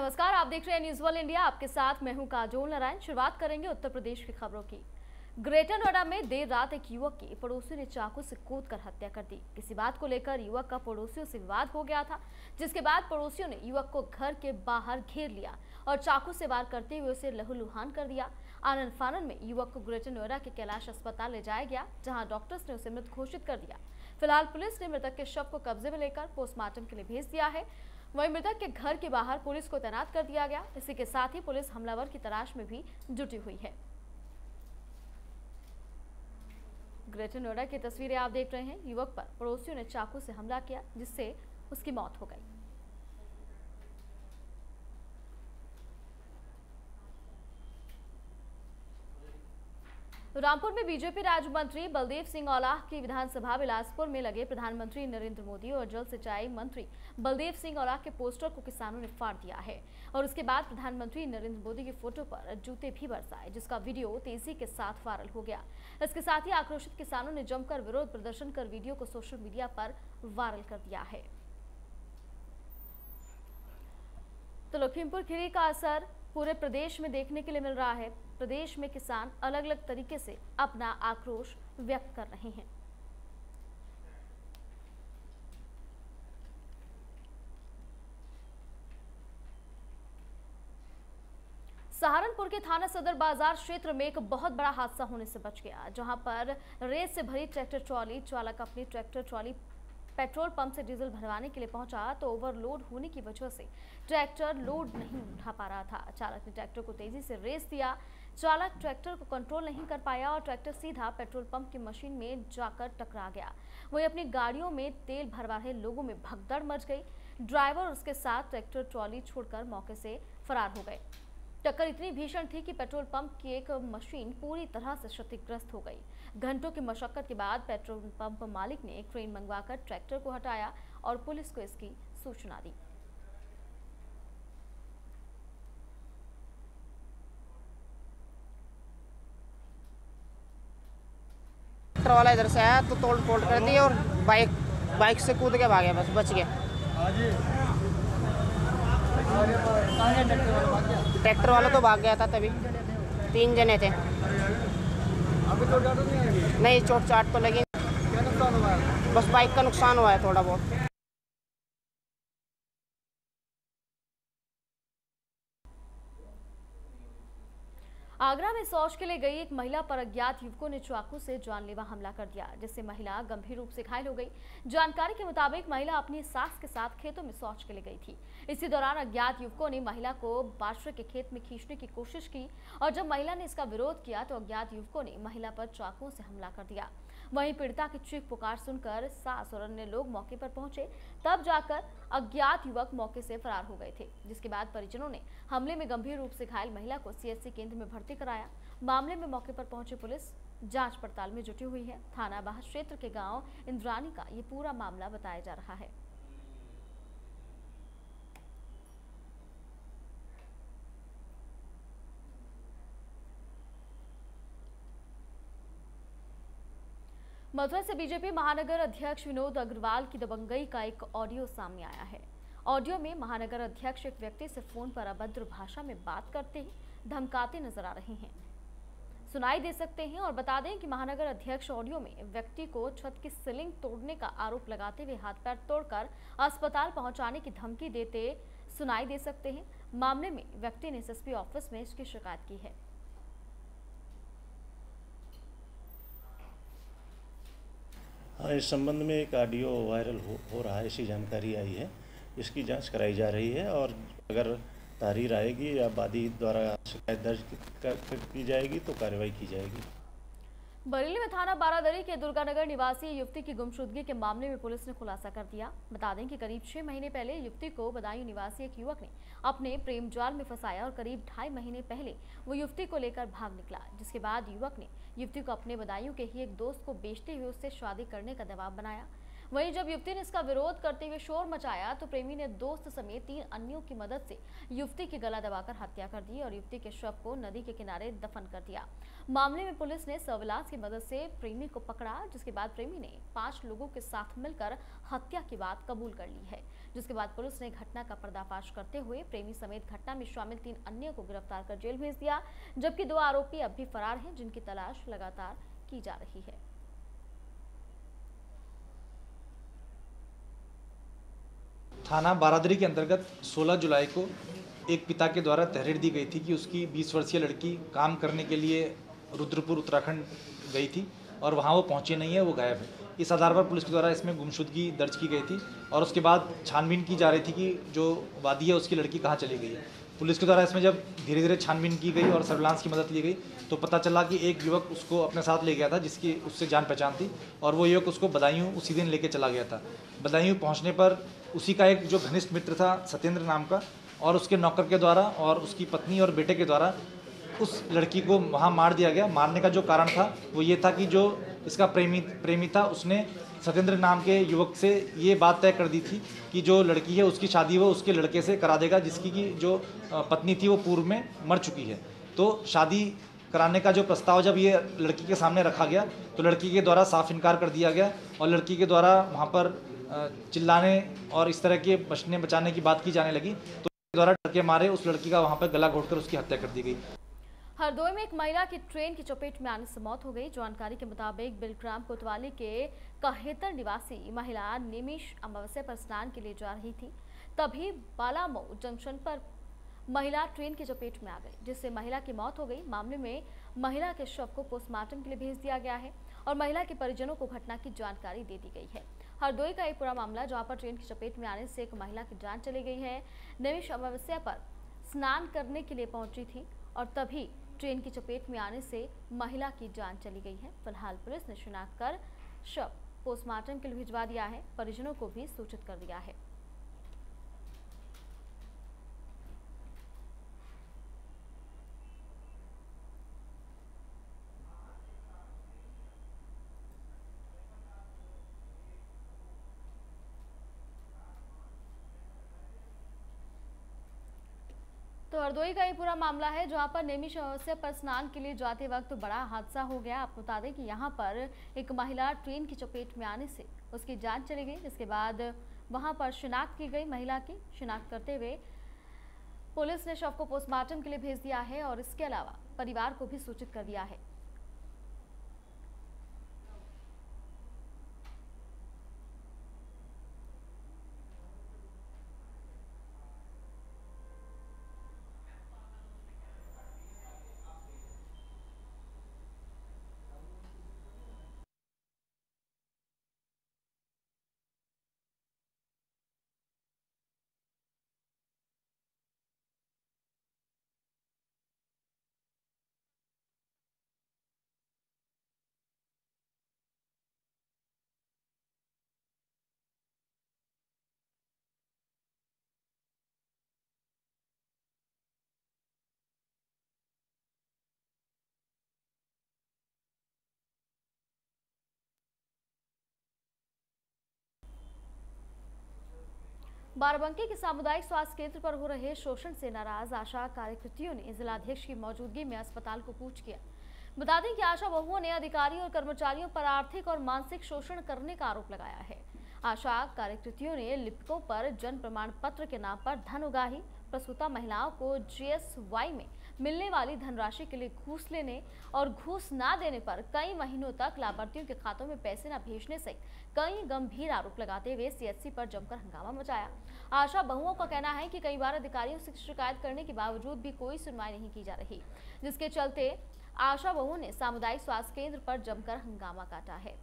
नमस्कार, आप देख रहे हैं न्यूज़ वर्ल्ड इंडिया। आपके साथ मैं हूं काजोल नारायण। शुरुआत करेंगे उत्तर प्रदेश की खबरों की। ग्रेटर नोएडा में देर रात एक युवक की पड़ोसी ने चाकू से कूदकर हत्या कर दी। इसी बात को लेकर युवक का पड़ोसियों से विवाद हो गया था, जिसके बाद पड़ोसियों ने युवक को घर के बाहर घेर लिया और चाकू से वार करते हुए उसे लहूलुहान कर दिया। आनन फानन में युवक को ग्रेटर नोएडा के कैलाश अस्पताल ले जाया गया, जहाँ डॉक्टर्स ने उसे मृत घोषित कर दिया। फिलहाल पुलिस ने मृतक के शव को कब्जे में लेकर पोस्टमार्टम के लिए भेज दिया है। वहीं मृतक के घर के बाहर पुलिस को तैनात कर दिया गया। इसी के साथ ही पुलिस हमलावर की तलाश में भी जुटी हुई है। ग्रेटर नोएडा की तस्वीरें आप देख रहे हैं। युवक पर पड़ोसियों ने चाकू से हमला किया, जिससे उसकी मौत हो गई। रामपुर में बीजेपी राज्य मंत्री बलदेव सिंह औला की विधानसभा बिलासपुर में लगे प्रधानमंत्री नरेंद्र मोदी और जल सिंचाई मंत्री बलदेव सिंह औला के पोस्टर को किसानों ने फाड़ दिया है और उसके बाद प्रधानमंत्री नरेंद्र मोदी की फोटो पर जूते भी बरसाए, जिसका वीडियो तेजी के साथ वायरल हो गया। इसके साथ ही आक्रोशित किसानों ने जमकर विरोध प्रदर्शन कर वीडियो को सोशल मीडिया पर वायरल कर दिया है। तो लखीमपुर खीरी का असर पूरे प्रदेश में देखने के लिए मिल रहा है। प्रदेश में किसान अलग अलग तरीके से अपना आक्रोश व्यक्त कर रहे हैं। सहारनपुर के थाना सदर बाजार क्षेत्र में एक बहुत बड़ा हादसा होने से बच गया, जहां पर रेत से भरी ट्रैक्टर ट्रॉली चालक अपनी ट्रैक्टर ट्रॉली पेट्रोल पंप से डीजल भरवाने के लिए पहुंचा तो ओवरलोड होने की वजह से ट्रैक्टर लोड नहीं उठा पा रहा था। चालक ने ट्रैक्टर को तेजी से रेस दिया। चालक ट्रैक्टर को कंट्रोल नहीं कर पाया और ट्रैक्टर सीधा पेट्रोल पंप की मशीन में जाकर टकरा गया। वहीं अपनी गाड़ियों में तेल भरवा रहे लोगों में भगदड़ मच गई। ड्राइवर और उसके साथ ट्रैक्टर ट्रॉली छोड़कर मौके से फरार हो गए। टक्कर इतनी भीषण थी कि पेट्रोल पंप की एक मशीन पूरी तरह से क्षतिग्रस्त हो गई। घंटों की मशक्कत के बाद पेट्रोल पंप मालिक ने एक क्रेन मंगवाकर ट्रैक्टर को हटाया और पुलिस को इसकी सूचना दी। ट्रैक्टर वाला इधर से आया तो तोड़ फोड़ कर दिया और बाइक से कूद के भागे, बस बच गए। ट्रैक्टर वाला तो भाग गया था, तभी 3 जने थे। नहीं, चोट चाट तो लगी, बस बाइक का नुकसान हुआ है थोड़ा बहुत। आगरा में शौच के लिए गई एक महिला पर अज्ञात युवकों ने चाकू से जानलेवा हमला कर दिया, जिससे महिला गंभीर रूप से घायल हो गई। जानकारी के मुताबिक महिला अपनी सास के साथ खेतों में शौच के लिए गई थी। इसी दौरान अज्ञात युवकों ने महिला को बाजरे के खेत में खींचने की कोशिश की और जब महिला ने इसका विरोध किया तो अज्ञात युवकों ने महिला पर चाकुओं से हमला कर दिया। वहीं पीड़िता की चीख पुकार सुनकर सास और अन्य लोग मौके पर पहुंचे, तब जाकर अज्ञात युवक मौके से फरार हो गए थे, जिसके बाद परिजनों ने हमले में गंभीर रूप से घायल महिला को CHC केंद्र में भर्ती कराया। मामले में मौके पर पहुंची पुलिस जांच पड़ताल में जुटी हुई है। थाना बाह क्षेत्र के गांव इंद्रानी का ये पूरा मामला बताया जा रहा है। मथुरा से बीजेपी महानगर अध्यक्ष विनोद अग्रवाल की दबंगई का एक ऑडियो सामने आया है। ऑडियो में महानगर अध्यक्ष एक व्यक्ति से फोन पर अभद्र भाषा में बात करते ही धमकाते नजर आ रहे हैं, सुनाई दे सकते हैं। और बता दें कि महानगर अध्यक्ष ऑडियो में व्यक्ति को छत की सीलिंग तोड़ने का आरोप लगाते हुए हाथ पैर तोड़कर अस्पताल पहुंचाने की धमकी देते सुनाई दे सकते हैं। मामले में व्यक्ति ने SSP ऑफिस में इसकी शिकायत की है। हाँ, इस संबंध में एक ऑडियो वायरल हो रहा है, ऐसी जानकारी आई है। इसकी जांच कराई जा रही है और अगर तहरीर आएगी या वादी द्वारा शिकायत दर्ज की जाएगी तो कार्रवाई की जाएगी। बरेली में थाना बारादरी के दुर्गानगर निवासी युवती की गुमशुदगी के मामले में पुलिस ने खुलासा कर दिया। बता दें कि करीब 6 महीने पहले युवती को बदायूं निवासी एक युवक ने अपने प्रेम जाल में फंसाया और करीब 2.5 महीने पहले वो युवती को लेकर भाग निकला, जिसके बाद युवक ने युवती को अपने बदायूं के ही एक दोस्त को बेचते हुए उससे शादी करने का दबाव बनाया। वहीं जब युवती ने इसका विरोध करते हुए शोर मचाया तो प्रेमी ने दोस्त समेत 3 अन्यों की मदद से युवती की गला दबाकर हत्या कर दी और युवती के शव को नदी के किनारे दफन कर दिया। मामले में पुलिस ने सर्विलांस की मदद से प्रेमी को पकड़ा, जिसके बाद प्रेमी ने 5 लोगों के साथ मिलकर हत्या की बात कबूल कर ली है, जिसके बाद पुलिस ने घटना का पर्दाफाश करते हुए प्रेमी समेत घटना में शामिल 3 अन्यों को गिरफ्तार कर जेल भेज दिया, जबकि 2 आरोपी अब भी फरार हैं, जिनकी तलाश लगातार की जा रही है। थाना बारादरी के अंतर्गत 16 जुलाई को एक पिता के द्वारा तहरीर दी गई थी कि उसकी 20 वर्षीय लड़की काम करने के लिए रुद्रपुर उत्तराखंड गई थी और वहां वो पहुंचे नहीं है, वो गायब है। इस आधार पर पुलिस के द्वारा इसमें गुमशुदगी दर्ज की गई थी और उसके बाद छानबीन की जा रही थी कि जो वादी है उसकी लड़की कहाँ चली गई है। पुलिस के द्वारा इसमें जब धीरे धीरे छानबीन की गई और सर्विलांस की मदद ली गई तो पता चला कि एक युवक उसको अपने साथ ले गया था, जिसकी उससे जान पहचान थी, और वो युवक उसको बदायूं उसी दिन लेके चला गया था। बदायूं पहुंचने पर उसी का एक जो घनिष्ठ मित्र था सत्येंद्र नाम का, और उसके नौकर के द्वारा और उसकी पत्नी और बेटे के द्वारा उस लड़की को वहाँ मार दिया गया। मारने का जो कारण था वो ये था कि जो इसका प्रेमी था उसने सत्येंद्र नाम के युवक से ये बात तय कर दी थी कि जो लड़की है उसकी शादी वो उसके लड़के से करा देगा, जिसकी की जो पत्नी थी वो पूर्व में मर चुकी है। तो शादी कराने का जो प्रस्ताव जब ये लड़की के सामने रखा गया तो लड़की के द्वारा साफ इनकार कर दिया गया और लड़की के द्वारा वहाँ पर चिल्लाने और इस तरह के बचने बचाने की बात की जाने लगी तो द्वारा डर के मारे उस लड़की का वहाँ पर गला घोटकर उसकी हत्या कर दी गई। हरदोई में एक महिला की ट्रेन की चपेट में आने से मौत हो गई। जानकारी के मुताबिक बिलग्राम कोतवाली के कहेतर निवासी महिला निमिष अमावस्या पर स्नान के लिए जा रही थी, तभी बालामऊ जंक्शन पर महिला ट्रेन की चपेट में आ गई, जिससे महिला की मौत हो गई। मामले में महिला के शव को पोस्टमार्टम के लिए भेज दिया गया है और महिला के परिजनों को घटना की जानकारी दे दी गई है। हरदोई का एक पूरा मामला जहाँ पर ट्रेन की चपेट में आने से एक महिला की जान चली गई है। निमिष अमावस्या पर स्नान करने के लिए पहुंची थी और तभी ट्रेन की चपेट में आने से महिला की जान चली गई है। फिलहाल पुलिस ने शिनाख्त कर शव पोस्टमार्टम के लिए भिजवा दिया है, परिजनों को भी सूचित कर दिया है। हरदोई का ये पूरा मामला है जहां पर नैमिष अमावस्या पर स्नान के लिए जाते वक्त बड़ा हादसा हो गया। आपको बता दें कि यहां पर एक महिला ट्रेन की चपेट में आने से उसकी जान चली गई, जिसके बाद वहां पर शिनाख्त की गई। महिला की शिनाख्त करते हुए पुलिस ने शव को पोस्टमार्टम के लिए भेज दिया है और इसके अलावा परिवार को भी सूचित कर दिया है। बाराबंकी के सामुदायिक स्वास्थ्य केंद्र पर हो रहे शोषण से नाराज आशा कार्यकर्तियों ने जिलाध्यक्ष की मौजूदगी में अस्पताल को कूच किया। बता दें कि आशा बहुओं ने अधिकारियों और कर्मचारियों पर आर्थिक और मानसिक शोषण करने का आरोप लगाया है। आशा कार्यकर्तियों ने लिपिकों पर जन प्रमाण पत्र के नाम पर धन उगाही, प्रसूता महिलाओं को GSY में मिलने वाली धनराशि के लिए घूस लेने और घूस ना देने पर कई महीनों तक लाभार्थियों के खातों में पैसे न भेजने सहित कई गंभीर आरोप लगाते हुए CHC पर जमकर हंगामा मचाया। आशा बहुओं का कहना है कि कई बार अधिकारियों से शिकायत करने के बावजूद भी कोई सुनवाई नहीं की जा रही, जिसके चलते आशा बहुओं ने सामुदायिक स्वास्थ्य केंद्र पर जमकर हंगामा काटा है।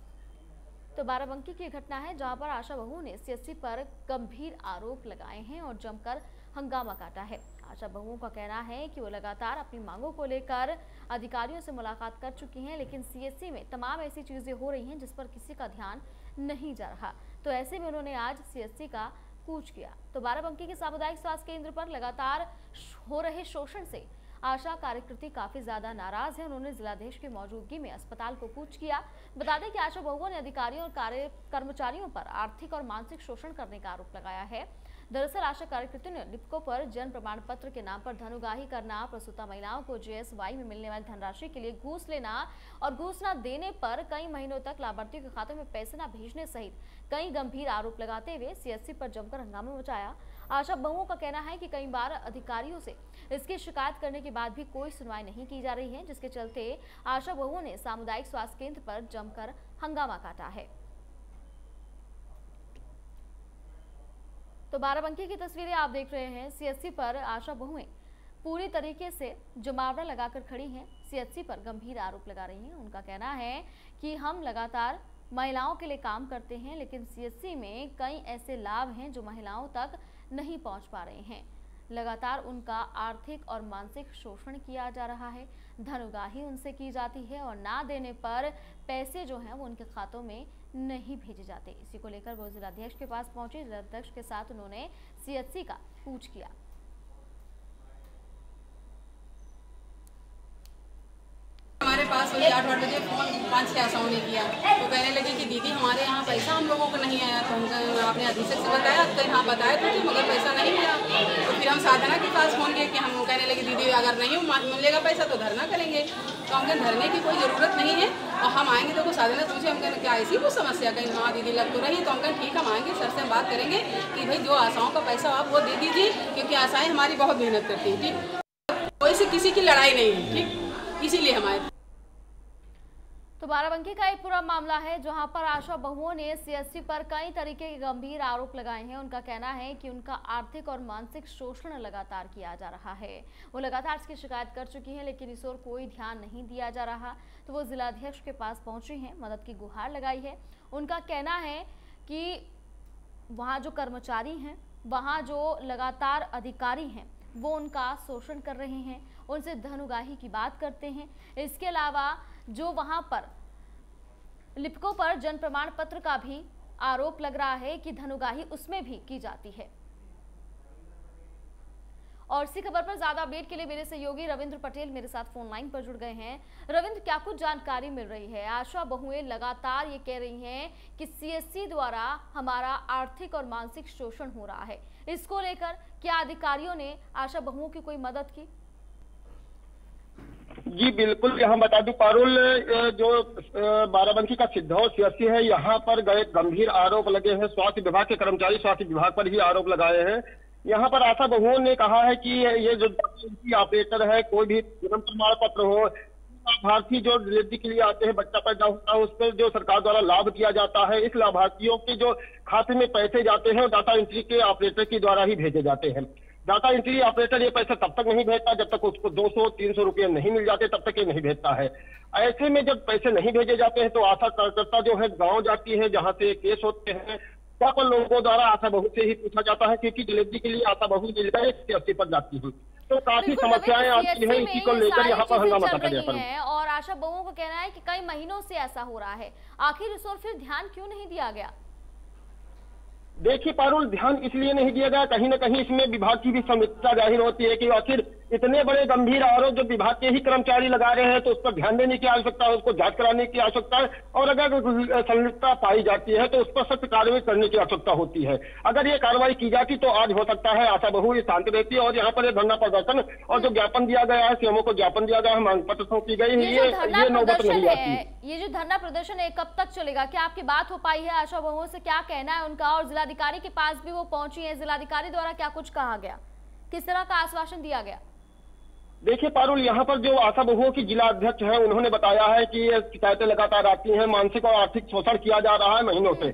तो बाराबंकी की घटना है जहां पर आशा बहुओं ने CHC पर गंभीर आरोप लगाए हैं और जमकर हंगामा काटा है। आशा बहुओं का कहना है कि वो लगातार अपनी मांगों को लेकर अधिकारियों से मुलाकात कर चुकी हैं, लेकिन CHC में तमाम ऐसी चीज़ें हो रही हैं जिस पर किसी का ध्यान नहीं जा रहा। तो ऐसे में उन्होंने आज CHC का कूच किया। तो बाराबंकी के सामुदायिक स्वास्थ्य केंद्र पर लगातार हो रहे शोषण से आशा कार्यकर्ती काफी ज्यादा नाराज है। उन्होंने जिलाधीश की मौजूदगी में अस्पताल को कूच किया। बता दें कि आशा बहुओं ने अधिकारियों और कर्मचारियों पर आर्थिक और मानसिक शोषण करने का आरोप लगाया है। दरअसल आशा कार्यकर्तियों ने डिप्को पर जन्म प्रमाण पत्र के नाम पर धनुगाही करना, प्रसूता महिलाओं को जेएसवाई में मिलने वाली धनराशि के लिए घूस लेना और घूस न देने पर कई महीनों तक लाभार्थियों के खाते में पैसे न भेजने सहित कई गंभीर आरोप लगाते हुए सीएससी पर जमकर हंगामा मचाया। आशा बहुओं का कहना है कि कई बार अधिकारियों से इसकी शिकायत करने के बाद भी कोई सुनवाई नहीं की जा रही है, जिसके चलते आशा बहुओं ने सामुदायिक स्वास्थ्य केंद्र पर जमकर हंगामा काटा है। तो बाराबंकी की तस्वीरें आप देख रहे हैं। सीएचसी पर आशा बहुएं पूरी तरीके से जमावड़ा लगाकर खड़ी हैं, सीएचसी पर गंभीर आरोप लगा रही हैं। उनका कहना है कि हम लगातार महिलाओं के लिए काम करते हैं, लेकिन सीएचसी में कई ऐसे लाभ हैं जो महिलाओं तक नहीं पहुंच पा रहे हैं। लगातार उनका आर्थिक और मानसिक शोषण किया जा रहा है, धनुगाही उनसे की जाती है और ना देने पर पैसे जो हैं वो उनके खातों में नहीं भेजे जाते। इसी को लेकर वो जिलाध्यक्ष के पास पहुंचे। जिलाध्यक्ष के साथ उन्होंने सीएचसी का पूछ किया। हमारे पास वही 8 बजे फोन 5-6 आशाओं ने किया तो कहने लगे कि दीदी हमारे यहाँ पैसा हम लोगों को नहीं आया। तो हमको आपने अधीक्षक से बताया तो यहाँ बताया तो मगर पैसा नहीं मिला। तो फिर हम साधना के पास फोन किया कि हम कहने लगे दीदी अगर नहीं मिलेगा पैसा तो धरना करेंगे। तो हमको धरने की कोई ज़रूरत नहीं है और हम आएंगे तो कोई साधना पूछे हमको क्या ऐसी कुछ समस्या कहीं। हाँ दीदी लग तो रही। तो हमको ठीक हम आएंगे सर से हम बात करेंगे कि भाई जो आशाओं का पैसा आप वो दे दीजिए क्योंकि आशाएँ हमारी बहुत मेहनत करती हैं। ठीक कोई से किसी की लड़ाई नहीं है। ठीक इसीलिए हमारे तो बाराबंकी का एक पूरा मामला है जहां पर आशा बहुओं ने सीएससी पर कई तरीके के गंभीर आरोप लगाए हैं। उनका कहना है कि उनका आर्थिक और मानसिक शोषण लगातार किया जा रहा है। वो लगातार इसकी शिकायत कर चुकी हैं लेकिन इस ओर कोई ध्यान नहीं दिया जा रहा। तो वो जिलाध्यक्ष के पास पहुंची हैं, मदद की गुहार लगाई है। उनका कहना है कि वहाँ जो कर्मचारी हैं, वहाँ जो लगातार अधिकारी हैं, वो उनका शोषण कर रहे हैं, उनसे धनुगाही की बात करते हैं। इसके अलावा जो वहाँ पर लिपको पर जन प्रमाण पत्र का भी आरोप लग रहा है कि धनुगाही उसमें भी की जाती है। और इसी खबर पर ज्यादा अपडेट के लिए मेरे सहयोगी रविंद्र पटेल मेरे साथ फोन लाइन पर जुड़ गए हैं। रविंद्र, क्या कुछ जानकारी मिल रही है? आशा बहुएं लगातार ये कह रही हैं कि सीएससी द्वारा हमारा आर्थिक और मानसिक शोषण हो रहा है। इसको लेकर क्या अधिकारियों ने आशा बहुओं की कोई मदद की? जी बिल्कुल, यहाँ बता दूं पारुल जो बाराबंकी का सिद्धौर सीएससी है यहाँ पर गए गंभीर आरोप लगे हैं। स्वास्थ्य विभाग के कर्मचारी स्वास्थ्य विभाग पर ही आरोप लगाए हैं। यहाँ पर आशा बहुओं ने कहा है कि ये जो ऑपरेटर है कोई भी जन्म प्रमाण पत्र हो, लाभार्थी जो डिलीवरी के लिए आते हैं, बच्चा पैदा होता है, उस पर जो सरकार द्वारा लाभ दिया जाता है, इस लाभार्थियों के जो खाते में पैसे जाते हैं डाटा एंट्री के ऑपरेटर के द्वारा ही भेजे जाते हैं। डाटा एंट्री ऑपरेटर ये पैसा तब तक नहीं भेजता जब तक उसको 200-300 रुपये नहीं मिल जाते, तब तक ये नहीं भेजता है। ऐसे में जब पैसे नहीं भेजे जाते हैं तो आशा कार्यकर्ता जो है गांव जाती है, जहां से केस होते हैं वहां पर लोगों द्वारा आशा बहु से ही पूछा जाता है क्योंकि डिलीवरी के लिए आशा बहु जिले सीएससी पर जाती है। तो काफी समस्याएं आती है, इसी को लेकर यहाँ पर हंगामा मचा दिया है। और आशा बहुओं का कहना है कि कई महीनों से ऐसा हो रहा है, आखिर इस ओर फिर ध्यान क्यों नहीं दिया गया? देखिए पारुल, ध्यान इसलिए नहीं दिया गया, कहीं ना कहीं इसमें विभाग की भी समीक्षा जाहिर होती है कि आखिर इतने बड़े गंभीर आरोप जो विभाग के ही कर्मचारी लगा रहे हैं तो उस पर ध्यान देने की आवश्यकता है, उसको जांच कराने की आवश्यकता है और अगर संलिप्तता पाई जाती है तो उस पर सख्त कार्रवाई करने की आवश्यकता होती है। अगर ये कार्रवाई की जाती तो आज हो सकता है आशा बहु ये शांत रहती है। और यहाँ पर धरना प्रदर्शन और जो ज्ञापन दिया गया है, सीएमओ को ज्ञापन दिया गया है, मांग पत्र सौंपी गई, ये नौबत नहीं आती। ये जो धरना प्रदर्शन है कब तक चलेगा? क्या आपकी बात हो पाई है आशा बहुओं से? क्या कहना है उनका? और जिलाधिकारी के पास भी वो पहुंची है, जिलाधिकारी द्वारा क्या कुछ कहा गया, किस तरह का आश्वासन दिया गया? देखिए पारुल, यहाँ पर जो आशा बहुओं की जिला अध्यक्ष हैं उन्होंने बताया है कि ये शिकायतें लगातार आती हैं, मानसिक और आर्थिक शोषण किया जा रहा है महीनों से,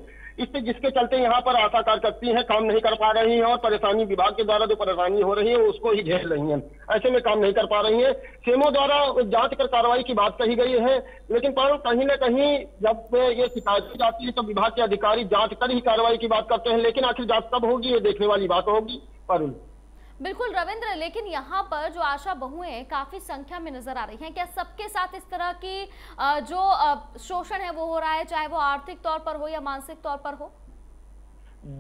इससे जिसके चलते यहाँ पर आशा कार्यकर्ती हैं काम नहीं कर पा रही हैं और परेशानी विभाग के द्वारा जो परेशानी हो रही है उसको ही झेल रही हैं। ऐसे में काम नहीं कर पा रही हैं। सेमो द्वारा जांच कर कार्रवाई की बात कही गई है लेकिन पर कहीं ना कहीं जब ये शिकायतें जाती है तो विभाग के अधिकारी जाँच कर ही कार्रवाई की बात करते हैं, लेकिन आखिर जाँच कब होगी ये देखने वाली बात होगी पारुल। बिल्कुल रविंद्र, लेकिन यहाँ पर जो आशा बहुएं काफी संख्या में नजर आ रही हैं, क्या सबके साथ इस तरह की जो शोषण है वो हो रहा है, चाहे वो आर्थिक तौर पर हो या मानसिक तौर पर हो?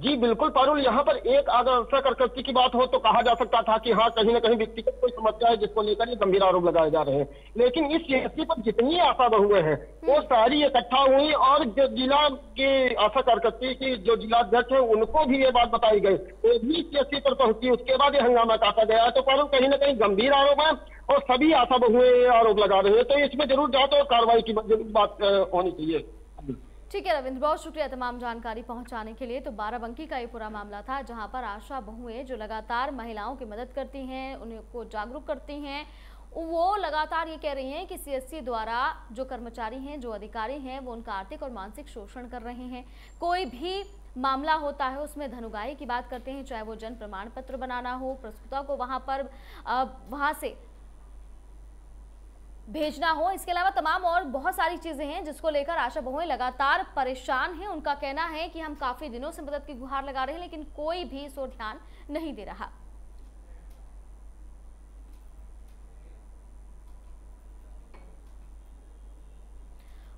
जी बिल्कुल पारुल, यहाँ पर एक आदर्श कर्तव्य की बात हो तो कहा जा सकता था कि हाँ कहीं ना कहीं व्यक्तिगत कोई समस्या है जिसको लेकर ये गंभीर आरोप लगाए जा रहे हैं, लेकिन इस सीएससी पर जितनी आशा बहुएं हैं वो सारी इकट्ठा हुई और जो जिला के आशा कार्यकर्ता की जो जिलाध्यक्ष है उनको भी ये बात बताई गई, वो भी सीएससी पर पहुंची, उसके बाद ये हंगामा काटा गया। तो पारुल कहीं ना कहीं गंभीर आरोप है और सभी आशा बहुएं आरोप लगा रहे हैं, तो इसमें जरूर जांच और कार्रवाई की बात होनी चाहिए। ठीक है रविंद्र, बहुत शुक्रिया तमाम जानकारी पहुंचाने के लिए। तो बाराबंकी का ये पूरा मामला था जहां पर आशा बहुएं जो लगातार महिलाओं की मदद करती हैं, उनको जागरूक करती हैं, वो लगातार ये कह रही हैं कि सीएससी द्वारा जो कर्मचारी हैं, जो अधिकारी हैं, वो उनका आर्थिक और मानसिक शोषण कर रहे हैं। कोई भी मामला होता है उसमें धनुगाई की बात करते हैं, चाहे वो जन प्रमाण पत्र बनाना हो, प्रस्तुता को वहाँ से भेजना हो, इसके अलावा तमाम और बहुत सारी चीज़ें हैं जिसको लेकर आशा बहुएं लगातार परेशान हैं। उनका कहना है कि हम काफ़ी दिनों से मदद की गुहार लगा रहे हैं लेकिन कोई भी इस ओर ध्यान नहीं दे रहा।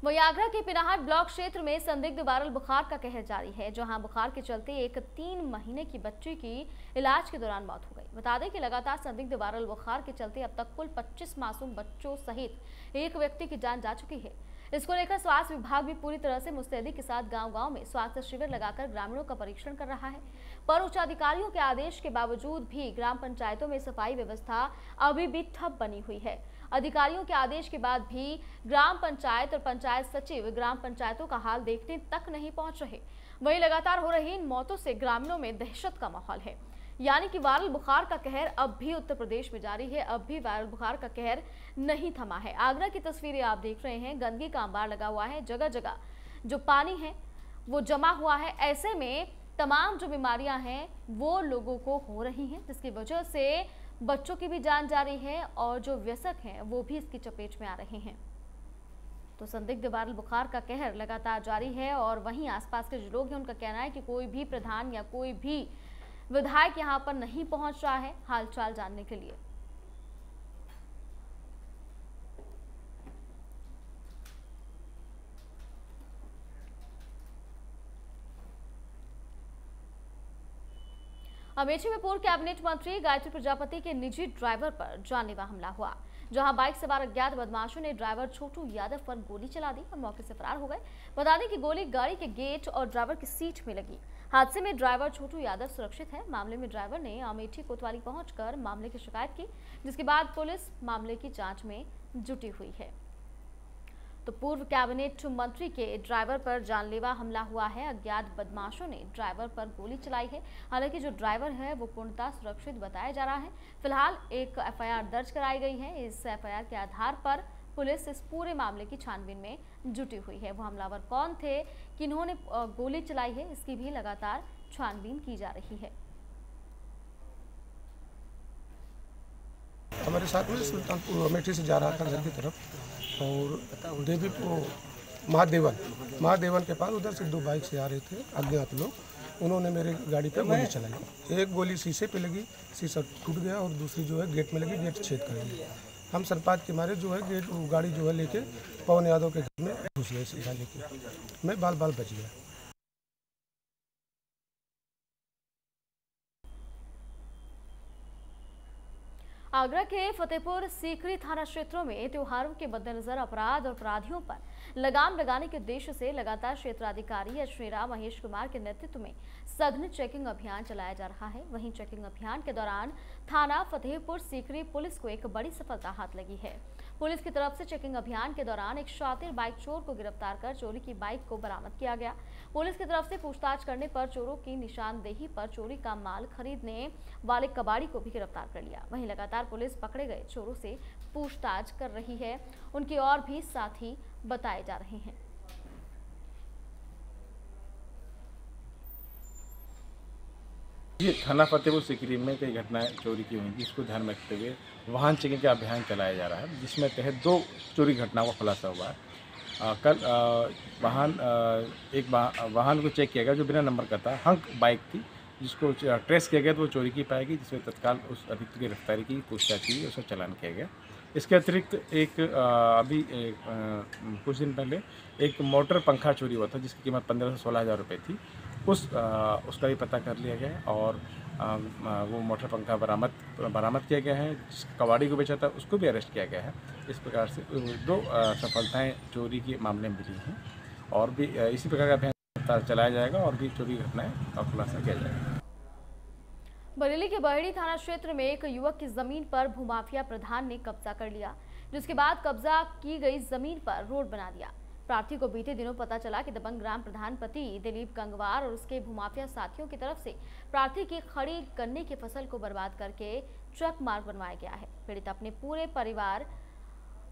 वहीं आगरा के पिनाहट ब्लॉक क्षेत्र में संदिग्ध वायरल बुखार का कहर जारी है, जहां बुखार के चलते एक 3 महीने की बच्ची की इलाज के दौरान मौत हो गई। बता दें कि लगातार संदिग्ध वायरल बुखार के चलते अब तक कुल 25 मासूम बच्चों सहित एक व्यक्ति की जान जा चुकी है। इसको लेकर स्वास्थ्य विभाग भी पूरी तरह से मुस्तैदी के साथ गांव-गांव में स्वास्थ्य शिविर लगाकर ग्रामीणों का परीक्षण कर रहा है, पर उच्चाधिकारियों के आदेश के बावजूद भी ग्राम पंचायतों में सफाई व्यवस्था अभी भी ठप बनी हुई है। अधिकारियों के आदेश के बाद भी ग्राम पंचायत और पंचायत सचिव ग्राम पंचायतों का हाल देखने तक नहीं पहुंच रहे। वहीं लगातार हो रही इन मौतों से ग्रामीणों में दहशत का माहौल है, यानी कि वायरल बुखार का कहर अब भी उत्तर प्रदेश में जारी है, अब भी वायरल बुखार का कहर नहीं थमा है। आगरा की तस्वीरें आप देख रहे हैं, गंदगी का अंबार लगा हुआ है, जगह जगह जो पानी है वो जमा हुआ है। ऐसे में तमाम जो बीमारियां हैं वो लोगों को हो रही हैं, जिसकी वजह से बच्चों की भी जान जा रही है और जो व्यसक हैं वो भी इसकी चपेट में आ रहे हैं। तो संदिग्ध वायरल बुखार का कहर लगातार जारी है और वहीं आसपास के जो लोग हैं उनका कहना है कि कोई भी प्रधान या कोई भी विधायक यहाँ पर नहीं पहुँच रहा है हालचाल जानने के लिए। अमेठी में पूर्व कैबिनेट मंत्री गायत्री प्रजापति के निजी ड्राइवर पर जानलेवा हमला हुआ, जहां बाइक सवार अज्ञात बदमाशों ने ड्राइवर छोटू यादव पर गोली चला दी और मौके से फरार हो गए। बता दें कि गोली गाड़ी के गेट और ड्राइवर की सीट में लगी। हादसे में ड्राइवर छोटू यादव सुरक्षित है। मामले में ड्राइवर ने अमेठी कोतवाली पहुंचकर मामले की शिकायत की, जिसके बाद पुलिस मामले की जाँच में जुटी हुई है। तो पूर्व कैबिनेट मंत्री के ड्राइवर पर जानलेवा हमला हुआ है, अज्ञात बदमाशों ने ड्राइवर पर गोली चलाई है। हालांकि जो ड्राइवर है वो पूर्णतः सुरक्षित बताया जा रहा है। फिलहाल एक एफआईआर दर्ज कराई गई है, इस एफआईआर के आधार पर पुलिस इस पूरे मामले की छानबीन में जुटी हुई है। वो हमलावर कौन थे, किन्होंने गोली चलाई है, इसकी भी लगातार छानबीन की जा रही है। हमारे साथ में सुल्तानपुर अमेठी से जा रहा था घर की तरफ और देवीपुर महादेवन के पास, उधर से 2 बाइक से आ रहे थे अज्ञात लोग। उन्होंने मेरे गाड़ी पर गोली चलाई, एक गोली शीशे पे लगी, शीशा टूट गया और दूसरी जो है गेट में लगी, गेट छेद कर दिया। हम सरपात के मारे जो है गेट गाड़ी जो है लेके पवन यादव के घर में घुस गए, सीधा लेके मैं बाल बच गया। आगरा के फतेहपुर सीकरी थाना क्षेत्रों में त्योहारों के मद्देनजर अपराध और अपराधियों पर लगाम लगाने के उद्देश्य से लगातार क्षेत्राधिकारी अश्विनी रामेश कुमार के नेतृत्व में सघन चेकिंग अभियान चलाया जा रहा है। वहीं चेकिंग अभियान के दौरान थाना फतेहपुर सीकरी पुलिस को एक बड़ी सफलता हाथ लगी है। पुलिस की तरफ से चेकिंग अभियान के दौरान एक शातिर बाइक चोर को गिरफ्तार कर चोरी की बाइक को बरामद किया गया। पुलिस की तरफ से पूछताछ करने पर चोरों की निशानदेही पर चोरी का माल खरीदने वाले कबाड़ी को भी गिरफ्तार कर लिया। वहीं लगातार पुलिस पकड़े गए चोरों से पूछताछ कर रही है, उनके और भी साथी बताए जा रहे हैं। थाना फतेहपुर सीकरी में कई घटनाएं चोरी की हुई थी, इसको ध्यान में रखते हुए वाहन चेकिंग का अभियान चलाया जा रहा है, जिसमें तहत 2 चोरी घटनाओं का खुलासा हुआ है। कल एक वाहन को चेक किया गया जो बिना नंबर का था, हंक बाइक थी, जिसको ट्रेस किया गया तो वो चोरी की पाई गई, जिसमें तत्काल उस अभियुक्त की गिरफ्तारी की पूछताछ की, उसका चालान किया गया। इसके अतिरिक्त कुछ दिन पहले एक मोटर पंखा चोरी हुआ था, जिसकी कीमत 15 से 16 हज़ार रुपये थी। उसका भी पता कर लिया गया है और वो मोटर पंखा बरामद किया गया है। जिस कबाड़ी को बेचा था उसको भी अरेस्ट किया गया है। इस प्रकार से दो सफलताएं चोरी के मामले में मिली हैं और भी इसी प्रकार का अभियान चलाया जाएगा और भी चोरी की घटनाएं का खुलासा किया जाएगा। बरेली के बरेली थाना क्षेत्र में एक युवक की जमीन पर भूमाफिया प्रधान ने कब्जा कर लिया, जिसके बाद कब्जा की गई जमीन पर रोड बना दिया। प्रार्थी को बीते दिनों पता चला कि दबंग ग्राम प्रधान पति दिलीप गंगवार और उसके भूमाफिया साथियों की तरफ से प्रार्थी की खड़ी गन्ने की फसल को बर्बाद करके ट्रक मार्ग बनवाया गया है। पीड़ित अपने पूरे परिवार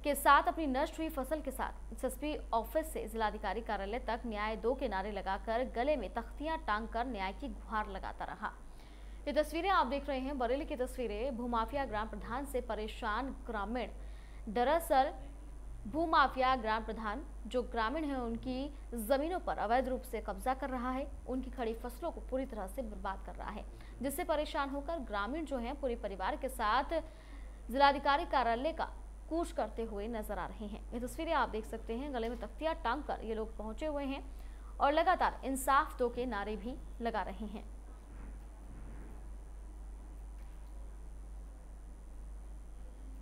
के साथ अपनी नष्ट हुई फसल के साथ एसएसपी ऑफिस से जिलाधिकारी कार्यालय तक न्याय दो के नारे लगाकर गले में तख्तियां टांग कर न्याय की गुहार लगाता रहा। ये तस्वीरें आप देख रहे हैं, बरेली की तस्वीरें। भूमाफिया ग्राम प्रधान से परेशान ग्रामीण, दरअसल भूमाफिया ग्राम प्रधान जो ग्रामीण हैं उनकी ज़मीनों पर अवैध रूप से कब्जा कर रहा है, उनकी खड़ी फसलों को पूरी तरह से बर्बाद कर रहा है, जिससे परेशान होकर ग्रामीण जो हैं पूरे परिवार के साथ जिलाधिकारी कार्यालय का कूच करते हुए नजर आ रहे हैं। ये तस्वीरें आप देख सकते हैं। गले में तख्तियां टांग कर ये लोग पहुंचे हुए हैं और लगातार इंसाफ दो के नारे भी लगा रहे हैं।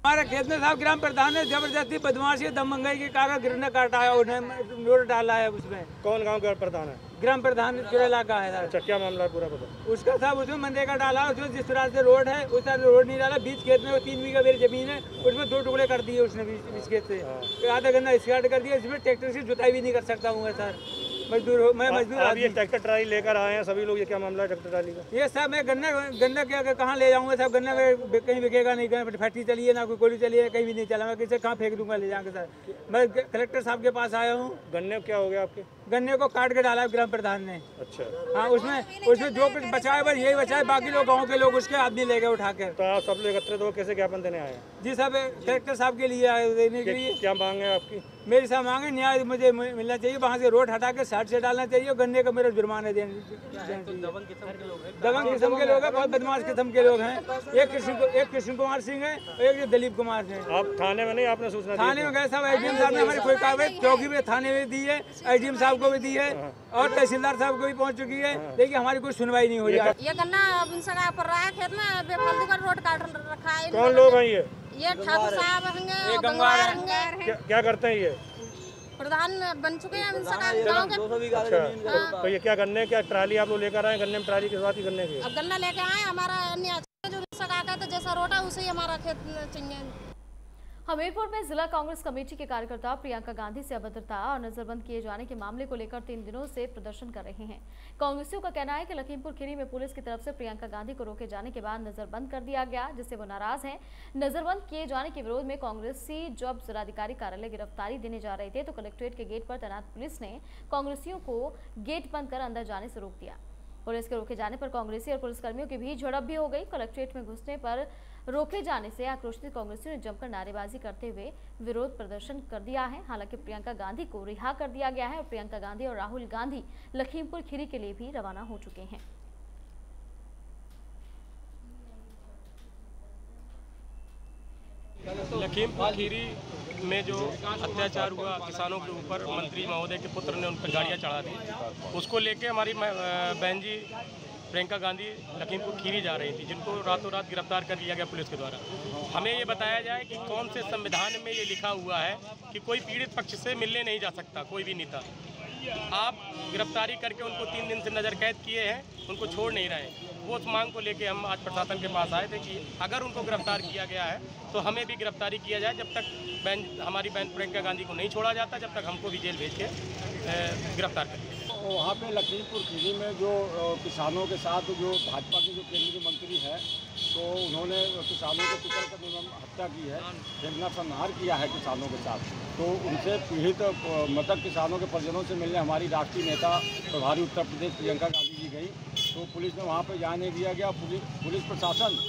हमारे खेत में साहब ग्राम प्रधान ने जबरदस्ती बदमाशी दमंगाई के कारण गिरने काटा है, उन्हें रोड डाला है। उसमें कौन गांव ग्राम प्रधान है? ग्राम प्रधान जो इलाका है साहब। अच्छा, क्या मामला है पूरा बताओ। उसका साहब उसमें मनरेगा डाला, उसमें जिस तरह से रोड है उस तरह से रोड नहीं डाला। बीच खेत में 3 बीघा मेरी जमीन है, उसमें 2 टुकड़े कर दिए उसने। बीच खेत से आधा गन्ना स्टार्ट कर दिया। इसमें ट्रैक्टर से जुताई भी नहीं कर सकता हूँ सर, मजदूर हो मैं। मजदूर ट्रैक्टर ट्राली लेकर आए हैं सभी लोग। ये क्या मामला है ट्रैक्टर ट्राली का? ये साहब मैं गन्ना क्या कहाँ ले जाऊँगा साहब? गन्ना कहीं बिकेगा नहीं, फैक्ट्री चली है ना, कोई गोली चली है, कहीं भी नहीं चला। मैं किसे कहाँ फेंक दूंगा ले जाकर सर? मैं कलेक्टर साहब के पास आया हूँ। गन्ने क्या हो गया आपके? गन्ने को काट के डाला ग्राम प्रधान ने। अच्छा। हाँ, उसमें जो कुछ बचाए बस यही बचाए, बाकी लोग गाँव के लोग उसके आदमी ले गए उठा के। तो आप सब लोग एकत्रित हो कैसे ज्ञापन देने आए? जी साहब कलेक्टर साहब के लिए आए देने के लिए। क्या मांग है आपकी? मेरी साहब मांग है न्याय मुझे मिलना चाहिए, वहाँ से रोड हटा के साइड से डालना चाहिए, गन्ने का मेरा जुर्माना देना चाहिए। दबंग किस्म के लोग हैं, बहुत बदमाश किस्म के लोग हैं। एक कृष्ण कुमार सिंह है और एक दिलीप कुमार सिंह है। आप थाने में नहीं आपने सूचना? थाने में गए साहब, एसडीएम साहब ने हमारी कोई कार्रवाई चौकी में थाने में दी है, एसडीएम साहब को भी दी है और तहसीलदार साहब को भी पहुँच चुकी है, लेकिन हमारी कोई सुनवाई नहीं हो रही। ये गन्ना पड़ रहा है खेत में, बेफालतू का रोड काट रखा है। कौन लोग हैं ये? ये ठाकुर साहब होंगे, गंगवार होंगे। क्या करते हैं ये? प्रधान बन चुके हैं गांव के। अच्छा, तो ये क्या गन्ने क्या ट्राली आप लोग लेकर आए? गन्ने में ट्राली के साथ ही गन्ने की अब गन्ना लेके आए। हमारा जो आता है तो जैसा रोड है उसे हमारा खेत चाहिए। हमीरपुर में जिला कांग्रेस कमेटी के कार्यकर्ता प्रियंका गांधी से अभद्रता और नजरबंद किए जाने के मामले को लेकर 3 दिनों से प्रदर्शन कर रहे हैं। कांग्रेसियों का कहना है कि लखीमपुर खीरी में पुलिस की तरफ से प्रियंका गांधी को रोके जाने के बाद नजरबंद कर दिया गया, जिससे वो नाराज हैं। नजरबंद किए जाने के विरोध में कांग्रेसी जब जिलाधिकारी कार्यालय गिरफ्तारी देने जा रहे थे तो कलेक्ट्रेट के गेट पर तैनात पुलिस ने कांग्रेसियों को गेट बंद कर अंदर जाने से रोक दिया। पुलिस के रोके जाने पर कांग्रेसी और पुलिसकर्मियों के बीच झड़प भी हो गई। कलेक्ट्रेट में घुसने पर रोके जाने से आक्रोशित कांग्रेसियों ने जमकर नारेबाजी करते हुए विरोध प्रदर्शन कर दिया है। हालांकि प्रियंका गांधी को रिहा कर दिया गया है और प्रियंका गांधी और राहुल गांधी लखीमपुर खीरी के लिए भी रवाना हो चुके हैं। लखीमपुर खीरी में जो अत्याचार हुआ किसानों के ऊपर, मंत्री महोदय के पुत्र ने उन पर गाड़ियाँ चढ़ा दी, उसको लेके हमारी बहन जी प्रियंका गांधी लखीमपुर खीरी जा रही थी, जिनको रातों रात गिरफ्तार कर लिया गया पुलिस के द्वारा। हमें ये बताया जाए कि कौन से संविधान में ये लिखा हुआ है कि कोई पीड़ित पक्ष से मिलने नहीं जा सकता, कोई भी नेता। आप गिरफ्तारी करके उनको 3 दिन से नज़र कैद किए हैं, उनको छोड़ नहीं रहे। वो उस मांग को लेके हम आज प्रशासन के पास आए थे कि अगर उनको गिरफ्तार किया गया है तो हमें भी गिरफ्तारी किया जाए। जब तक हमारी बहन प्रियंका गांधी को नहीं छोड़ा जाता, जब तक हमको भी जेल भेज के गिरफ्तार कर दिया। वहाँ पे लखीमपुर खीरी में जो किसानों के साथ जो भाजपा के जो केंद्रीय मंत्री है तो उन्होंने किसानों को पिटल कर उन्होंने हत्या की है, निर्घृण संहार किया है किसानों के साथ। तो उनसे पीड़ित मृतक किसानों के परिजनों से मिलने हमारी राष्ट्रीय नेता प्रभारी उत्तर प्रदेश प्रियंका गांधी जी गई तो पुलिस ने वहाँ पर जाने दिया गया। पुलिस प्रशासन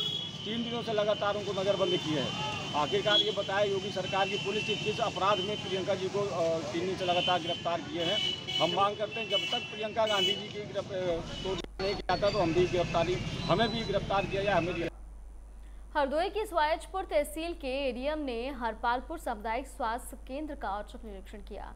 3 दिनों से लगातार उनको नज़रबंद किए है। आखिरकार ये बताया योगी सरकार की पुलिस की किस अपराध में प्रियंका जी को 3 दिन से लगातार गिरफ्तार किए हैं। हम मांग करते हैं जब तक प्रियंका गांधी जी की नहीं किया जाता तो हम भी गिरफ्तारी हमें भी गिरफ्तार किया जाए, हमें भी। हरदोई की स्वायजपुर तहसील के एडीएम ने हरपालपुर सामुदायिक स्वास्थ्य केंद्र का औचक निरीक्षण किया।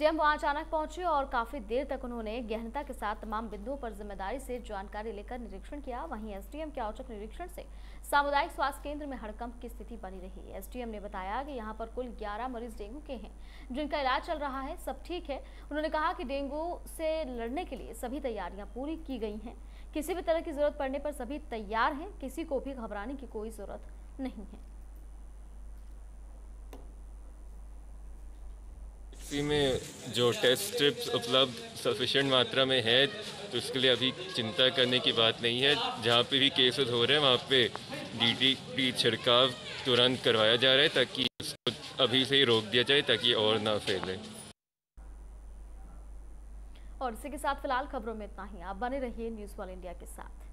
सीएम वहां अचानक पहुंचे और काफी देर तक उन्होंने गहनता के साथ तमाम बिंदुओं पर जिम्मेदारी से जानकारी लेकर निरीक्षण किया। वहीं एसडीएम के औचक निरीक्षण से सामुदायिक स्वास्थ्य केंद्र में हड़कंप की स्थिति बनी रही। एसडीएम ने बताया कि यहां पर कुल 11 मरीज डेंगू के हैं जिनका इलाज चल रहा है, सब ठीक है। उन्होंने कहा कि डेंगू से लड़ने के लिए सभी तैयारियाँ पूरी की गई हैं, किसी भी तरह की जरूरत पड़ने पर सभी तैयार हैं, किसी को भी घबराने की कोई जरूरत नहीं है। में जो टेस्ट स्ट्रिप्स उपलब्ध सफिशेंट मात्रा में है तो उसके लिए अभी चिंता करने की बात नहीं है। जहाँ पे भी केसेस हो रहे हैं वहाँ पे डीटीटी छिड़काव तुरंत करवाया जा रहा है ताकि उसको अभी से ही रोक दिया जाए ताकि और ना फैले। और इसी के साथ फिलहाल खबरों में इतना ही। आप बने रहिए न्यूज़ वर्ल्ड इंडिया के साथ।